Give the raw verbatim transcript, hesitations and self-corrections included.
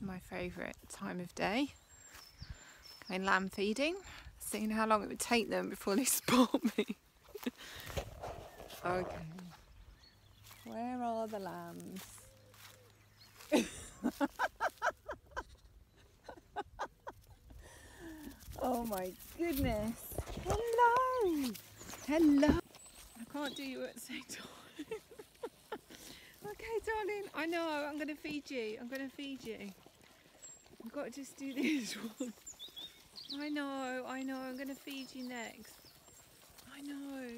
is my favourite time of day. Going lamb feeding, seeing how long it would take them before they spot me. Okay, where are the lambs? Oh my goodness. Hello. Hello. I can't do you at the same time. Okay, darling. I know. I'm going to feed you. I'm going to feed you. I've got to just do this one. I know. I know. I'm going to feed you next. I know.